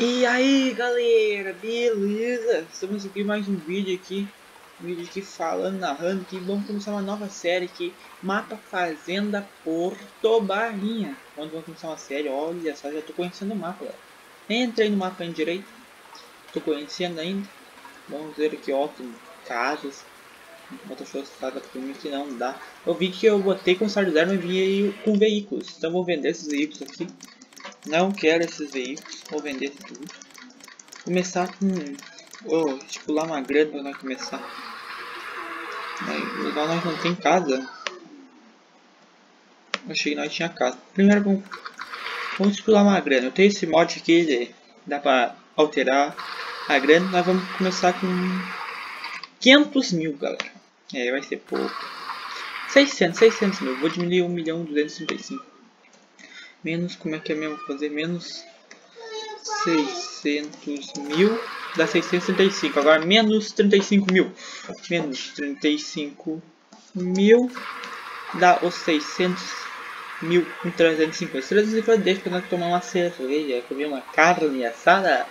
E aí galera, beleza? Estamos aqui mais um vídeo aqui falando, narrando que vamos começar uma nova série aqui, mapa Fazenda Porto Barrinha. Quando vamos começar uma série, olha só, já tô conhecendo o mapa, galera. Nem entrei no mapa ainda direito, tô conhecendo ainda. Vamos ver aqui, ó, casas, outras coisas para mim que não dá. Eu vi que eu botei com sardar, mas vinha aí com veículos, então vou vender esses veículos aqui. Não quero esses veículos, vou vender tudo. Começar com... vou estipular uma grana pra nós começar. Legal, nós não tem casa. Achei que nós tinha casa. Primeiro vamos estipular uma grana. Eu tenho esse mod aqui, dá pra alterar a grana. Nós vamos começar com 500 mil, galera. É, vai ser pouco. 600 mil, vou diminuir 1.235.000. Menos, como é que é mesmo? Fazer menos 600 mil, dá 635. Agora menos 35 mil. Menos 35 mil dá os 600 mil com 350. 350 deixa pra nós tomar uma cerveja, comer uma carne assada.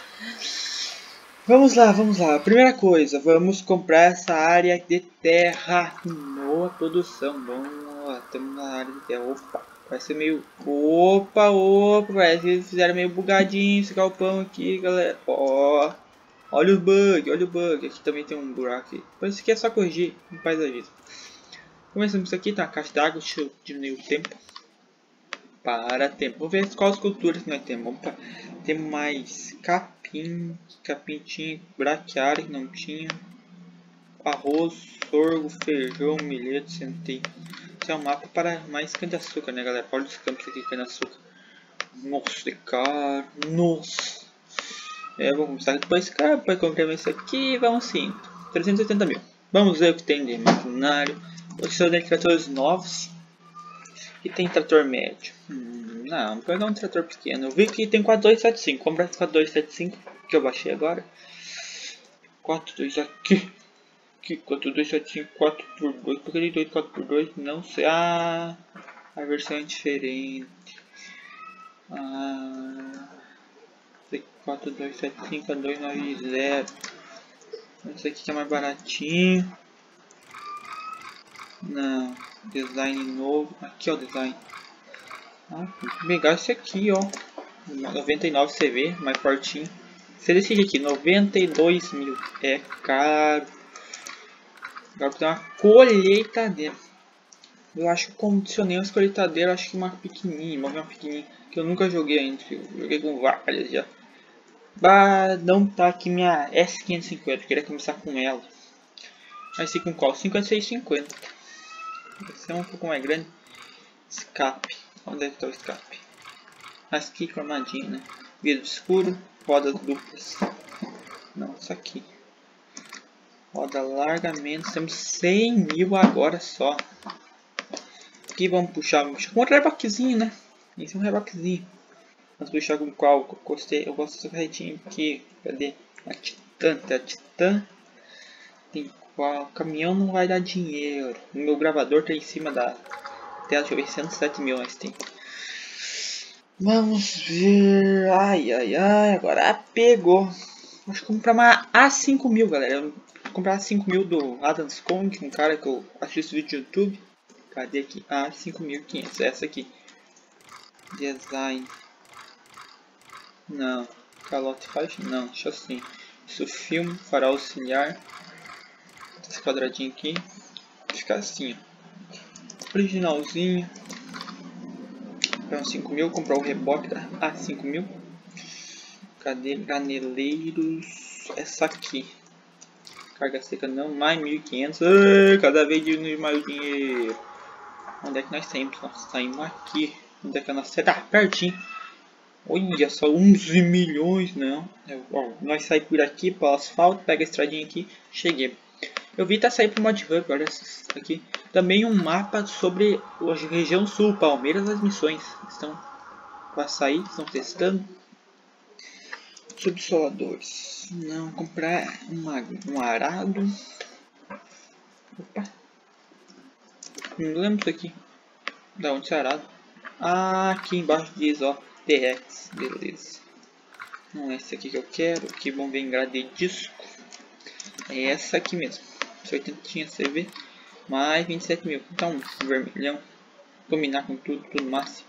Vamos lá, vamos lá. Primeira coisa, vamos comprar essa área de terra. Boa produção, bom, estamos na área de terra. Opa. Vai ser meio... Opa, parece que eles fizeram meio bugadinho esse galpão aqui, galera. Ó, olha o bug, olha o bug. Aqui também tem um buraco aqui. Mas isso aqui é só corrigir, não faz a vida. Começando isso aqui, tá? Uma caixa d'água, deixa eu diminuir o tempo. Para tempo. Vou ver quais culturas que nós temos. Vamos pra... Tem mais capim, tinha, braquiária que não tinha. Arroz, sorgo, feijão, milheto, centeio. É um mapa para mais cana-de-açúcar, né, galera? Olha os campos aqui, cana-de-açúcar. Nossa, de cara. Nossa. É, vamos começar depois, cara. Depois compramos isso aqui. Vamos sim. 380 mil. Vamos ver o que tem de maquinário. Os seus tratores novos. E tem trator médio. Não, vou pegar um trator pequeno. Eu vi que tem 4275. Comprar esse 4275 que eu baixei agora. 42 aqui. 4275, 4x2, porque ele 4x2, não sei. Ah, a versão é diferente. Ah, 4275 a 290. Esse aqui que é mais baratinho. Não, design novo. Aqui ó, design. Ah, vou pegar esse aqui ó. 99 CV, mais fortinho. Você decide aqui, 92 mil. É caro. Agora tem uma colheitadeira. Eu acho que condicionei umas colheitadeiras, acho que uma pequenininha, que eu nunca joguei ainda, eu joguei com várias já. Bah, não tá aqui minha S550, eu queria começar com ela. Vai ser com qual? 5650. Esse é um pouco mais grande. Escape, onde é que tá o escape? Mas que cromadinha, né? Vidro escuro, rodas duplas. Não, isso aqui. Roda larga menos, temos 100 mil agora só. Aqui vamos puxar com um reboquezinho, né? Isso é um reboquezinho. Vamos puxar com qual? Eu gosto dessa carretinha aqui. Cadê? A Titã, tá? Titã. Tem qual? Caminhão não vai dar dinheiro. O meu gravador tá em cima da tela, deixa eu ver, 107 mil, mas tem. Vamos ver. Ai, ai, ai, agora pegou. Acho que comprar uma A5 mil, galera. Comprar 5 mil do Adams Kong, um cara que eu assisto vídeo do YouTube. Cadê aqui? Ah, 5.500, essa aqui. Design. Não. Calote faz? Não, deixa assim. Isso filme, farol auxiliar. Esse quadradinho aqui. Fica assim, ó. Originalzinho. Comprar um 5 mil, comprar o reboque da A5 mil. Cadê? Graneleiros. Essa aqui. Carga seca não, mais 1.500, cada vez diminui mais o dinheiro. Onde é que nós saímos? Nós saímos aqui. Onde é que nós saímos? Ah, pertinho. Olha só, 11 milhões, não. Ó, nós saímos por aqui, para o asfalto, pega a estradinha aqui, cheguei. Eu vi tá saindo pro Mod Hub, olha aqui. Também um mapa sobre a região sul, Palmeiras, as missões. Estão para sair, estão testando. Subsoladores, não, comprar um arado. Opa, não lembro isso aqui. Da onde esse arado? Ah, aqui embaixo diz ó, T-Rex, beleza. Não é essa aqui que eu quero, que vão ver em grade de disco. É essa aqui mesmo. 80 tinha CV, mais 27 mil. Então, vermelhão, combinar com tudo, tudo massa.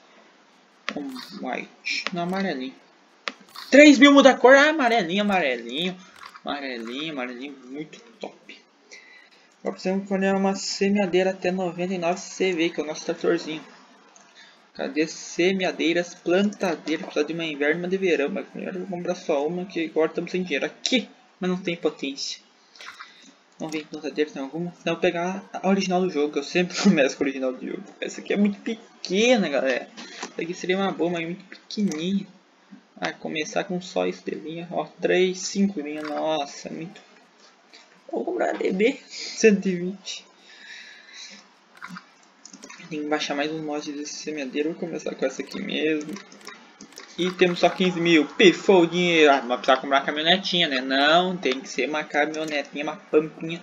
Um white, no amarelinho. 3 mil muda a cor, amarelinho, amarelinho. Amarelinho, amarelinho, muito top. Agora precisamos colher uma semeadeira até 99 CV, que é o nosso tratorzinho. Cadê semeadeiras, plantadeiras? Precisa de uma inverno e uma de verão, mas primeiro eu vou comprar só uma, que agora estamos sem dinheiro aqui, mas não tem potência. Vamos ver, plantadeira tem alguma? Então eu vou pegar a original do jogo, que eu sempre começo com a original do jogo. Essa aqui é muito pequena, galera. Essa aqui seria uma boa, mas muito pequenininha. Ah, começar com só estrelinha, ó, 3, 5 linha, nossa, muito. Vou comprar DB 120. Tem que baixar mais um mod desse semeadeiro, vou começar com essa aqui mesmo. E temos só 15 mil, pifou o dinheiro. Ah, mas precisa comprar uma caminhonetinha, né? Não, tem que ser uma caminhonetinha, uma pampinha.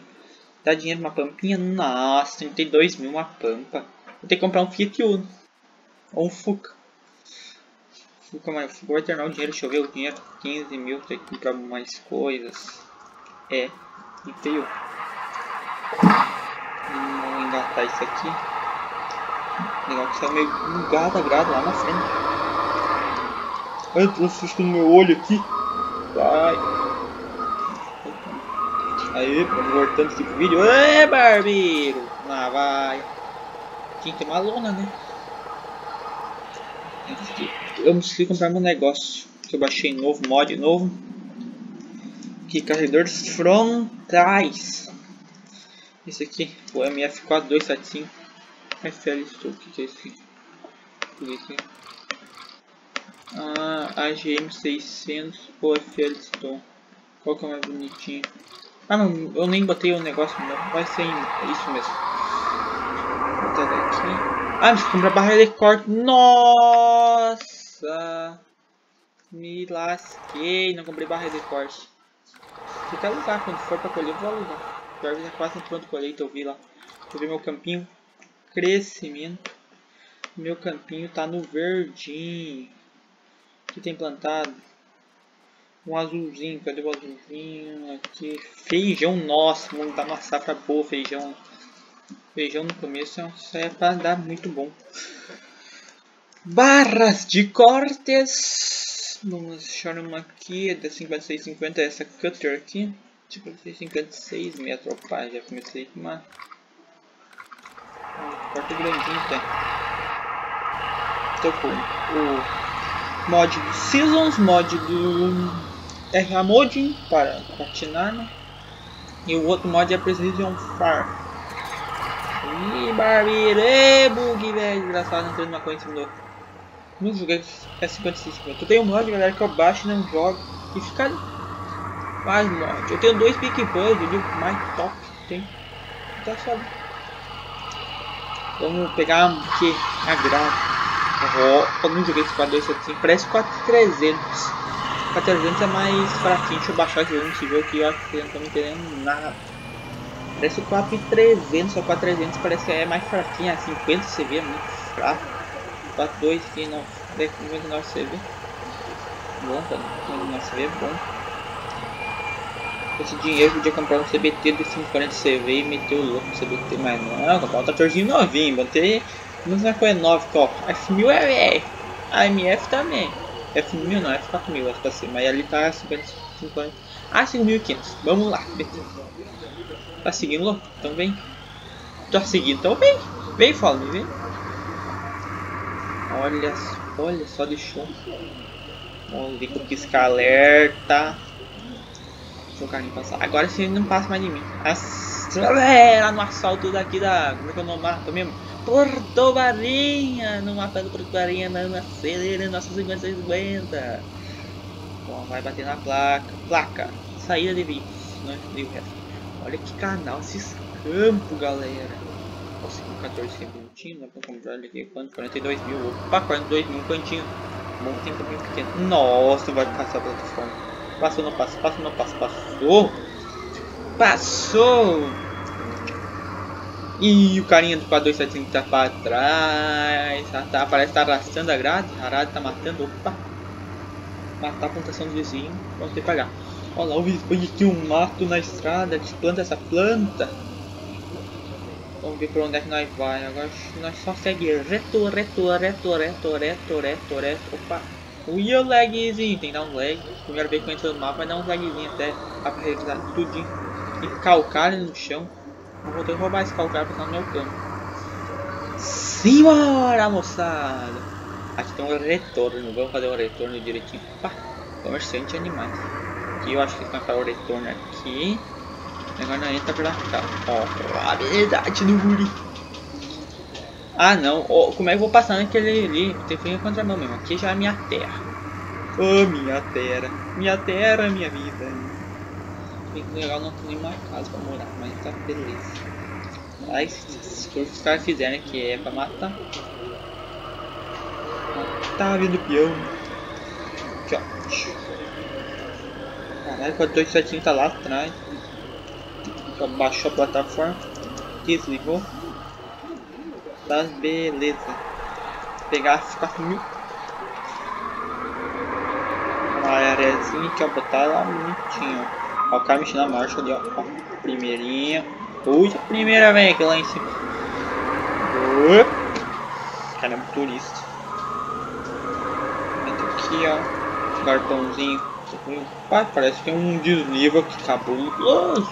Dá dinheiro uma pampinha? Nossa, 32 mil uma pampa. Vou ter que comprar um Fiat Uno. Ou um Fuca. Vou alternar o dinheiro, deixa eu ver o dinheiro, 15 mil, tem que comprar mais coisas. É, e feio. Vamos engatar isso aqui. Legal que saiu meio bugado, agrado lá na frente. Ai, eu tô assustando meu olho aqui. Vai. Aí, voltando aqui pro vídeo. Ê, barbeiro! Lá vai. Tinha que ter uma lona, né? Eu preciso comprar meu negócio que eu baixei novo, mod novo, que carregadores frontais. Esse aqui, o MF4275 FL Stone, que é esse aqui? Ah, AGM600 ou FL Stone, qual que é mais bonitinho? Ah não, eu nem botei o negócio, não. Vai ser isso mesmo. Vou botar daqui. Ah, deixa eu comprar barra de corte. Nossa! Me lasquei, não comprei barra de corte. Vou até alugar, quando for pra colher eu vou alugar. Já é quase pronto colheita, eu vi lá. Eu vi meu campinho. Crescimento. Meu campinho tá no verdinho. O que tem plantado? Um azulzinho, cadê o azulzinho? Aqui. Feijão, nossa, vamos dar uma safra boa, feijão. Feijão no começo é para dar muito bom. Barras de cortes. Vamos achar uma aqui. É da 5650. Essa cutter aqui. 5656. Me atropelou. Já comecei com uma. Um corte grandinho até. Então foi o mod do Seasons. Mod do RA Modding. Para patinar. Né? E o outro mod é Precision Farm. Ih, barbeiro, ê, bug, velho, desgraçado, entrando uma coisa em cima do outro. Não joguei, é 5650. Eu tenho um mod, galera, que eu baixo e não jogo. E fica ali. Mais mod. Eu tenho 2 pick bugs, eu digo, mais top que tem. Tá só. Vamos pegar um que agrado. Eu não joguei esse 4275, parece 4300. 4300 é mais fraquinho, deixa eu baixar esse jogo, esse jogo que eu acho que eu não tô me entendendo nada. Parece o 4300, só 4300 parece que é mais fraquinho, é 50 CV, é muito fraco. 42 aqui, 99 CV. Bom, tá? 99 CV é bom. Com esse dinheiro eu podia comprar um CBT de 50 CV e meter o louco no CBT, mas não, comprar um tratorzinho novinho, botei uma coisa nova, ó. F1000 é AMF também. F1000 não, F4000 acho que assim, mas ali tá 50. Ah, 5.500, vamos lá, tá seguindo louco? Então vem. Tá seguindo, então vem. Vem, fala, vem. Olha só, deixou. Olha com pisca alerta. Deixa o carrinho passar. Agora você não passa mais de mim. Acelera no assalto daqui da... Como é que eu não mato mesmo? Porto Barrinha. Não matando Porto Barrinha, não. Acelera nossa 50. Bom, vai bater na placa. Placa. Saída de vício. Não entendi o resto. Olha que canal, esses campos, galera. Consegui 14 mil minutinhos, dá pra comprar ele aqui. Quanto? 42 mil, opa, 42 mil, cantinho. Bom, tem um pouquinho pequeno. Nossa, vai passar a plataforma. Passou, não passa, passou, não passa, passou. Passou! Ih, o carinha do 4275 tá pra trás. Parece que tá arrastando a grade. A grade tá matando, opa. matar a plantação do vizinho, vamos ter que pagar. Olha lá, o vizinho tinha um mato na estrada, desplanta essa planta. Vamos ver pra onde é que nós vai. Agora nós só segue reto, reto, reto, reto, reto, reto, reto. Opa! Ui, o lagzinho, tem que dar um lag. Primeiro vez que eu entro no mapa, vai dar um lagzinho até apresentar tudo e calcário no chão. Vou ter que roubar esse calcário pra estar no meu campo. Simbora, moçada! Aqui tem um retorno, vamos fazer um retorno direitinho. Pá, comerciante de animais. Aqui eu acho que vai ficar o retorno aqui. Agora entra pra cá. Ó, a habilidade do guri. Ah não, oh, como é que eu vou passar naquele ali? Tem que ir contra a mão mesmo. Aqui já é minha terra. Oh, minha terra. Minha terra, minha vida. Legal, não tem nenhuma casa pra morar, mas tá beleza. Aí, se for o que os caras fizeram que é pra matar. Tá vindo peão. Aqui, ó. Caralho, 427 tá lá atrás. Só baixou a plataforma. Desligou. Tá, beleza. Pegar, ficar comigo. Uma areazinha aqui, ó. Botar lá bonitinho, ó. Ó, o cara mexendo na marcha ali, ó. Ó, primeirinha. Ui, a primeira vem aqui lá em cima. Caramba, turista. Aqui, ó. Cartãozinho. Pai, parece que é um desnível aqui. Cabuloso.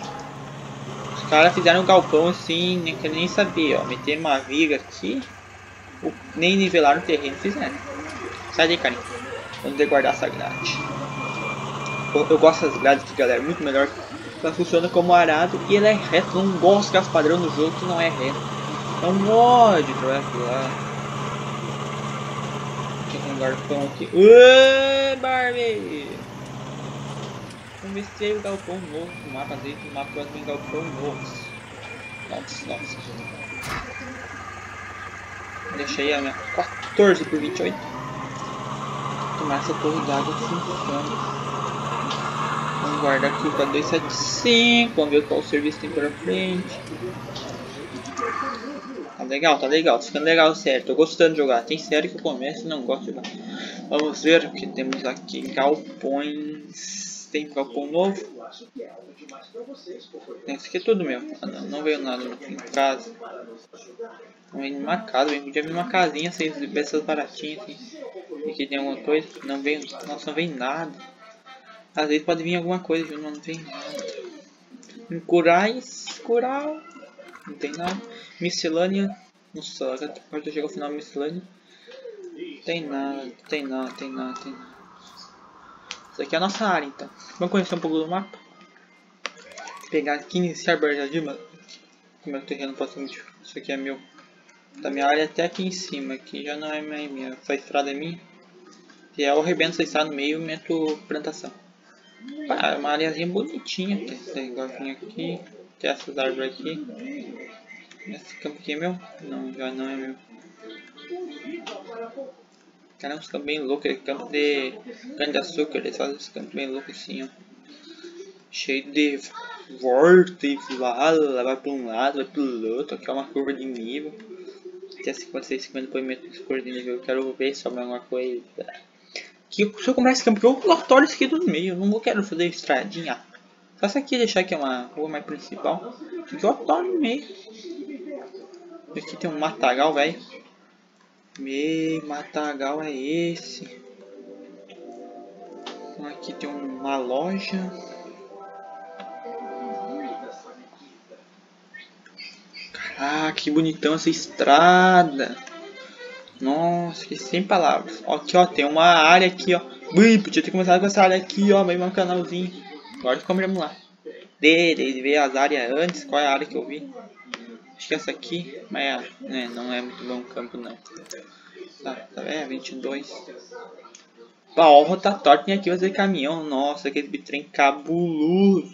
Os caras fizeram um galpão assim, nem quero nem saber, ó. Meter uma viga aqui, nem nivelaram o terreno, fizeram. Sai daí, carinha. Vamos guardar essa grade. Eu gosto das grades aqui, galera, muito melhor. Ela funciona como arado e ela é reta. Não gosto de gasto padrão no jogo que não é reto. Não pode jogar lá. Tem um galpão aqui. Ué, Barbie! Comecei o galpão novo, o mapa dele, o mapa vai ter um galpão novo. Nossa, nossa. Deixei a minha 14x28. Tomar essa torre d'água de 5 anos. Vamos guardar aqui para 275. Vamos ver qual serviço tem pra frente. Tá legal, ficando legal, certo. Tô gostando de jogar. Tem série que eu começo e não gosto de jogar. Vamos ver o que temos aqui. Galpões. Tem galpão novo. Isso aqui é tudo meu. Ah, não veio nada em casa. Não veio nenhuma casa. Veio podia vir uma casinha, assim, essas baratinhas. Assim. Aqui tem alguma coisa. Não veio. Nossa, não veio nada. Às vezes pode vir alguma coisa, viu? Não tem nada. Curais. Cural. Não tem nada. Miscelânea. Nossa, agora pode chegar ao final miscelânea. Tem nada, tem nada, tem nada, tem nada. Isso aqui é a nossa área, então. Vamos conhecer um pouco do mapa. Pegar aqui, iniciar Barjadima. Meu terreno próximo. Isso aqui é meu. Da minha área até aqui em cima. Aqui já não é minha. Essa estrada é minha. E é o rebento, você está no meio e meto plantação. É uma areazinha bonitinha. Tem esse garfinho aqui. Tem essas árvores aqui. Esse campo aqui é meu? Não, já não é meu. Caramba, esse campo bem louco, é campo de cana-de-açúcar, eles fazem esse campo bem louco assim, ó. Cheio de vórtice, vai para um lado, vai para o outro, aqui é uma curva de nível. Até 56, 50, depois meto esse curva de nível, eu quero ver se sobra alguma coisa. Que se eu comprar esse campo, eu corto isso aqui do meio, eu não quero fazer estradinha. Só isso aqui, deixar que é uma rua mais principal, que eu corto no meio. Aqui tem um matagal, velho. Meu matagal é esse. Aqui tem uma loja. Caraca, que bonitão essa estrada. Nossa, que sem palavras. Aqui ó, tem uma área aqui ó. Ui, podia ter começado com essa área aqui ó, mas um canalzinho. Agora vamos lá. Desde ver as áreas antes, qual é a área que eu vi? Acho que essa aqui, mas né, não é muito bom o campo não. Tá vendo? 22. Pá, ó, o rotatório tem aqui fazer caminhão. Nossa, aquele bitrem cabuloso.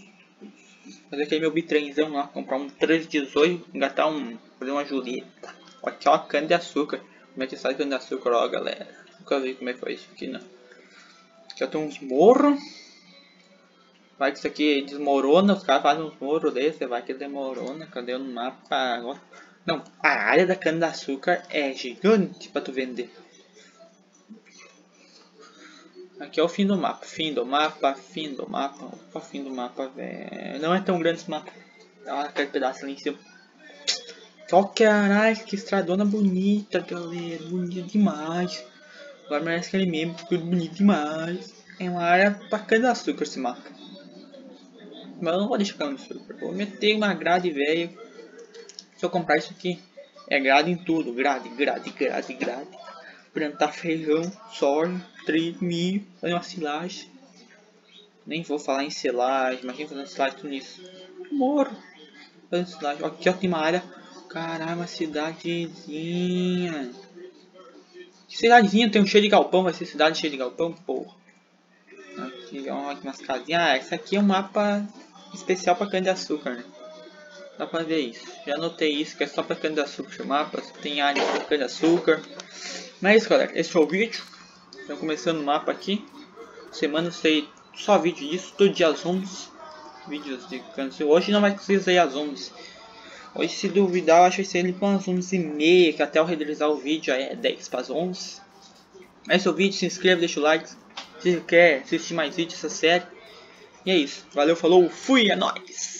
Fazer aquele meu bitrenzão lá, comprar um 318, engatar um, fazer uma Julieta. Aqui ó, cana de açúcar. Como é que sai cana de açúcar, ó galera? Nunca vi como é que foi isso aqui não. Aqui ó, tem uns morros. Vai que isso aqui desmorona, os caras fazem uns muros desse, vai que desmorona, cadê no mapa agora? Não, a área da cana-de-açúcar é gigante pra tu vender. Aqui é o fim do mapa. Fim do mapa, fim do mapa. Opa, fim do mapa, velho. Não é tão grande esse mapa. Olha aquele pedaço ali em cima. Caralho, que estradona bonita, galera. Bonita demais. Agora merece aquele meme, porque é bonito demais. É uma área pra cana de açúcar esse mapa. Mas eu não vou deixar cana de açúcar. Vou meter uma grade, velho. Se eu comprar isso aqui, é grade em tudo. Grade. Plantar feijão, soja, trigo, milho, fazer uma silagem. Nem vou falar em silagem, imagina fazendo silagem tudo nisso. Moro! Fazendo silagem. Aqui ó, tem uma área. Caralho, uma cidadezinha. Que cidadezinha? Tem um cheio de galpão, vai ser cidade cheia de galpão, porra. Aqui ó, aqui umas casinhas. Ah, esse aqui é um mapa especial pra cana de açúcar, né? Dá pra ver isso. Já anotei isso, que é só pra cana de açúcar. Mapas, tem área pra cana de açúcar. Mas é isso, galera, esse foi o vídeo. Estou começando o mapa aqui. Semana eu sei só vídeo disso. Todo dia às 11. Vídeos de câncer. Hoje não vai conseguir sair às 11. Hoje, se duvidar, eu acho que vai ser ele com as 11h30. Que até eu renderizar o vídeo aí é 10 para as 11. Esse é o vídeo. Se inscreva, deixa o like. Se quer assistir mais vídeos dessa série. E é isso. Valeu, falou, fui, é nóis.